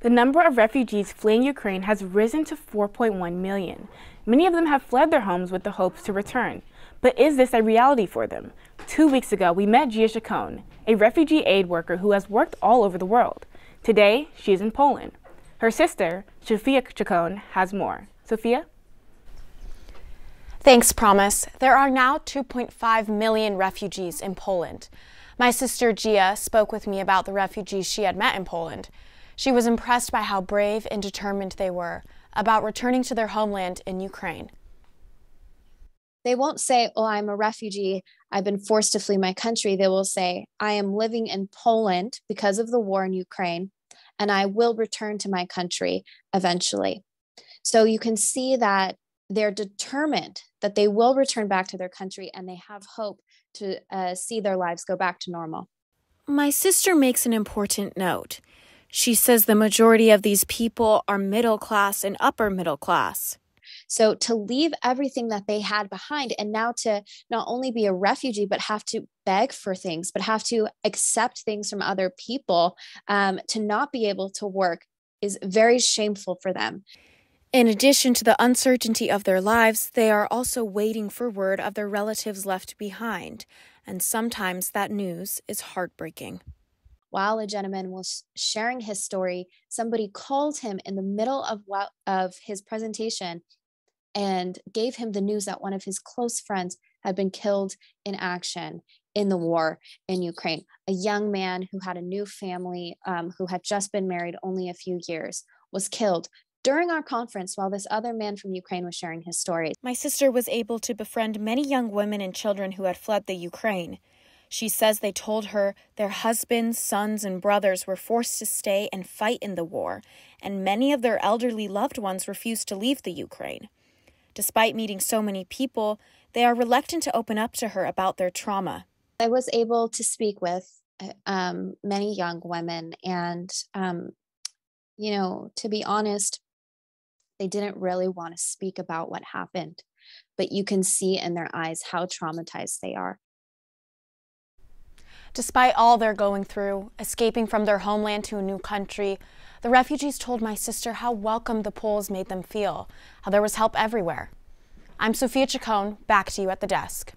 The number of refugees fleeing Ukraine has risen to 4.1 million. Many of them have fled their homes with the hopes to return. But is this a reality for them? 2 weeks ago, we met Gia Chacon, a refugee aid worker who has worked all over the world. Today, she is in Poland. Her sister, Sophia Chacon, has more. Sophia? Thanks, Promise. There are now 2.5 million refugees in Poland. My sister Gia spoke with me about the refugees she had met in Poland. She was impressed by how brave and determined they were about returning to their homeland in Ukraine. They won't say, "Oh, I'm a refugee. I've been forced to flee my country." They will say, "I am living in Poland because of the war in Ukraine, and I will return to my country eventually." So you can see that they're determined that they will return back to their country, and they have hope to see their lives go back to normal. My sister makes an important note. She says the majority of these people are middle class and upper middle class. So to leave everything that they had behind and now to not only be a refugee, but have to beg for things, but have to accept things from other people, to not be able to work is very shameful for them. In addition to the uncertainty of their lives, they are also waiting for word of their relatives left behind, and sometimes that news is heartbreaking. While a gentleman was sharing his story, somebody called him in the middle of his presentation and gave him the news that one of his close friends had been killed in action in the war in Ukraine, a young man who had a new family, who had just been married only a few years, was killed during our conference while this other man from Ukraine was sharing his story. My sister was able to befriend many young women and children who had fled the Ukraine. She says they told her their husbands, sons, and brothers were forced to stay and fight in the war, and many of their elderly loved ones refused to leave the Ukraine. Despite meeting so many people, they are reluctant to open up to her about their trauma. I was able to speak with many young women, and, you know, to be honest, they didn't really want to speak about what happened, but you can see in their eyes how traumatized they are. Despite all they're going through, escaping from their homeland to a new country, the refugees told my sister how welcome the Poles made them feel, how there was help everywhere. I'm Sophia Chacon, back to you at the desk.